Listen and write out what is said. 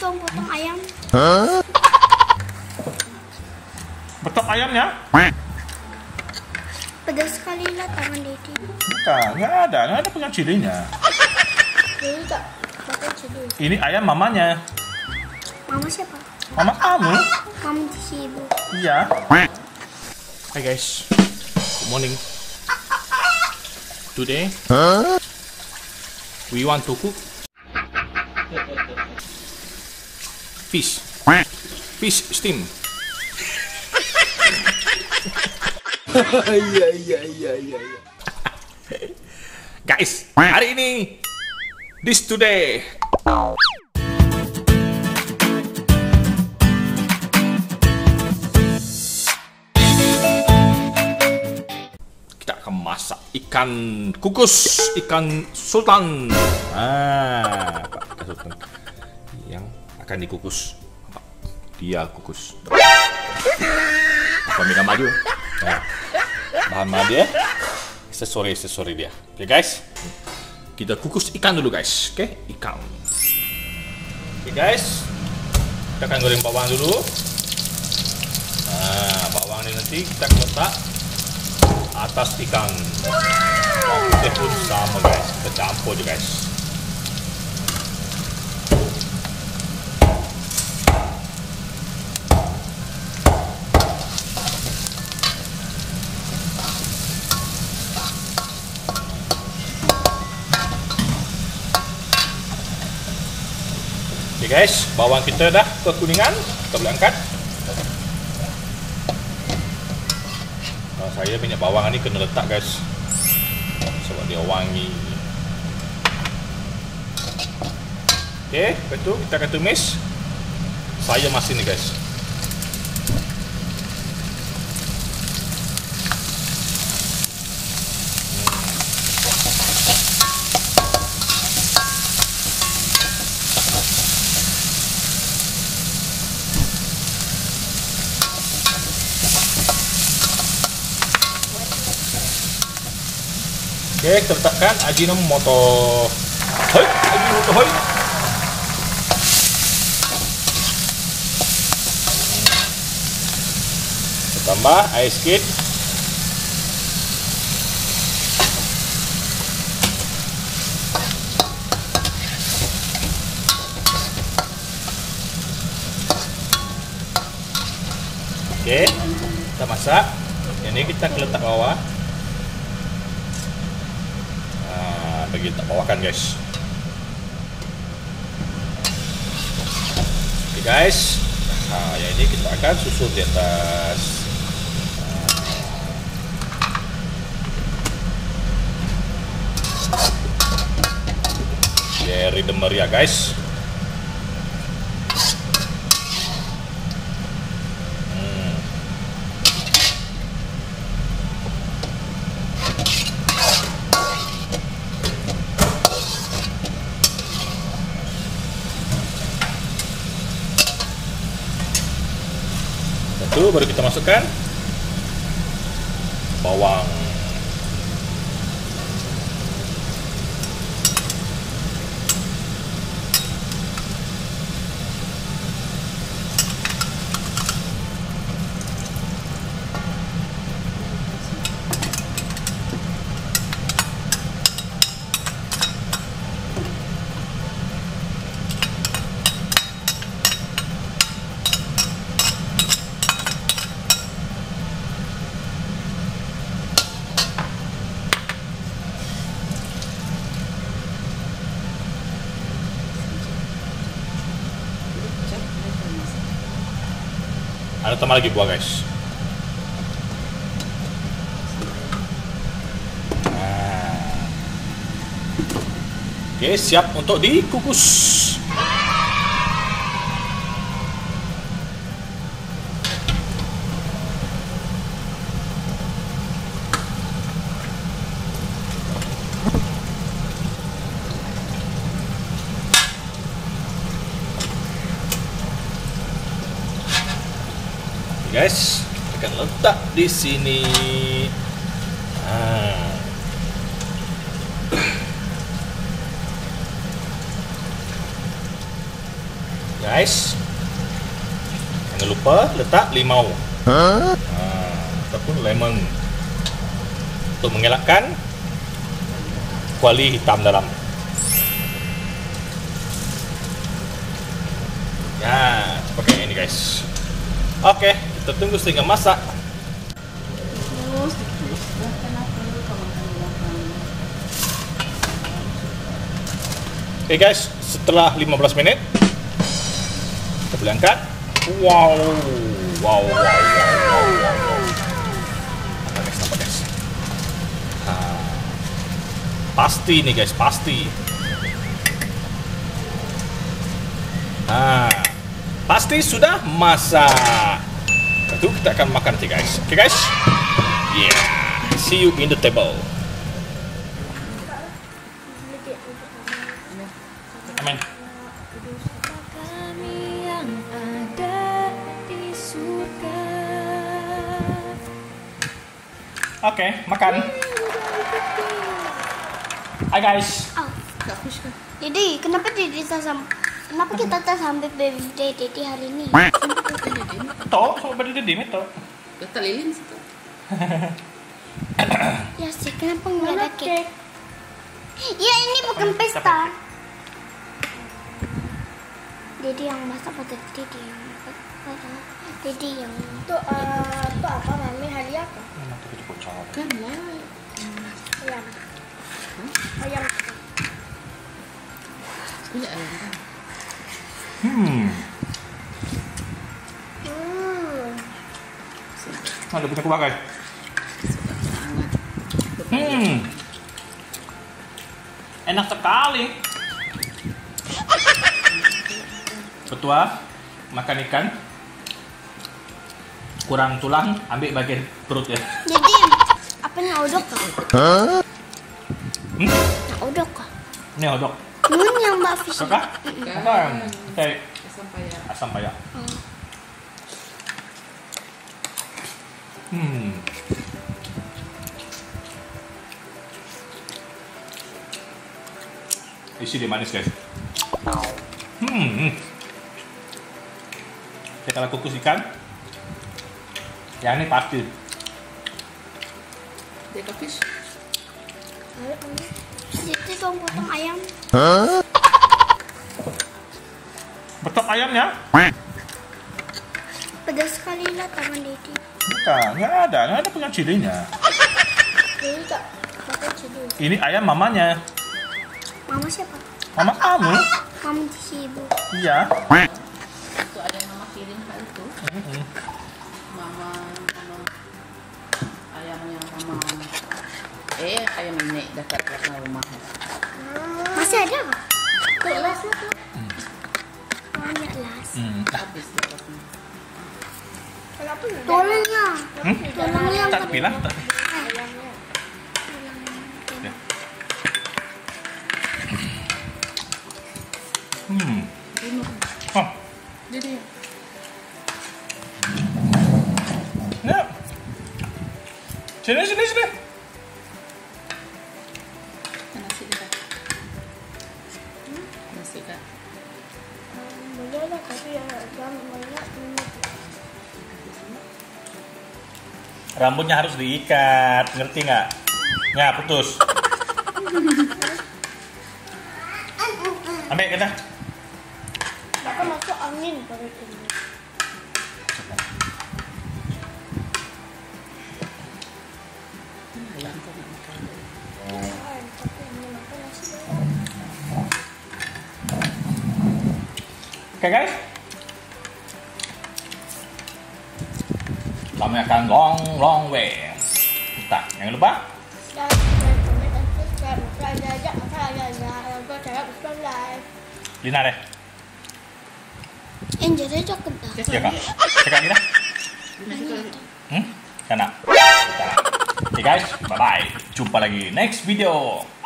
potong ayam. Huh? Betok ayamnya? Pedas sekali lah tangan Dedi. Nggak ada punya cilinya. Jadi tak pakai cili. Ini ayam mamanya. Mama siapa? Mama kamu. Kamu si ibu. Iya. Hai guys, good morning. Today, we want to cook fish steam. Iya. Guys, hari ini this today. Kita akan masak ikan kukus, ikan sultan. Ah, ikan sultan yang akan dikukus. Dia kukus. Apa minta maju? Nah. Bahan dia, aksesoris dia. Oke guys, kita kukus ikan dulu guys. Oke, ikan. Oke guys, kita akan goreng bawang dulu. Nah, bawang ini nanti kita letak atas ikan. Kita pun sama guys, kita campur aja guys. Oke guys, bawang kita dah kekuningan, kita boleh angkat. Kalau saya minyak bawang ini kena letak guys, sebab dia wangi. Oke, lepas tu kita akan tumis sayur masin ni guys. Oke, kita letakkan Ajinomoto. Hoi, Ajinomoto, hoi. Kita tambah air sedikit. Oke, kita masak. Ini kita letak bawah. Bagi kita bawakan guys. Oke guys, nah yang ini kita akan susun di atas. Jeri demer ya guys. Itu baru kita masukkan bawang. Ada tambah lagi buah guys. Nah. Oke, siap untuk dikukus. Guys, kita akan letak di sini. Nah. guys. Jangan lupa letak limau. Ataupun lemon untuk mengelakkan kuali hitam dalam. Ya, seperti ini guys. Oke, kita tunggu sehingga masak. Oke guys, setelah 15 menit kita boleh angkat. Wow, wow, wow, wow, wow. Apa guys? Pasti nih guys, pasti. Pasti sudah masak. Itu kita akan makan sih guys. Oke guys, yeah, see you in the table. Amin. Kami yang ada di surga. Oke, makan. Hai guys. Didi, kenapa Didi kenapa kita tak sampai birthday Didi hari ini? Toh, sama birthday Didi itu. Kita lilin situ. Ya sih, kenapa nggak ada cake? Ya ini bukan pesta. Didi yang masak atau Didi yang masak? Didi yang masak. Itu apa Mami? Hadiah apa? Nanti kita bocor. Kan ya. Ayam. Ayam. Iya ayam. Ada punya kuah guys. Enak sekali. Petua makan ikan kurang tulang, ambil bagian perut ya. Jadi apa nih odok? Odok kah? Ini odok. Ini yang Mbak Fish. Kakak? Kayak asam paya. Isi dia manis guys. Kalau kukus ikan yang ini pasti dia kukus. Jadi dong potong ayam. Potong ayamnya pedas sekali lah tangan Didi. Bukan, nggak ada punya cilinya. Ini tak pakai cili. Ini ayam mamanya. Mama siapa? Mama kamu. Kamu sibuk. Iya. Ayam nenek dekat belakang rumah. Masih ada kah? Lepas lah tuh. Banyak las. Habis lepasnya. Tolongnya. Tolongnya. Tak bilang tak. Oh. Jadi. Nah. Sini. Rambutnya harus diikat, ngerti nggak? Ya, putus. Ambil kita. Bakal masuk angin baru ini. Oke guys. Kami akan long way. Bentar, jangan lupa. Lina deh. Injilnya cukup dah. Iya kak. Sekarang kita. Sana. Oke guys, bye bye. Jumpa lagi next video.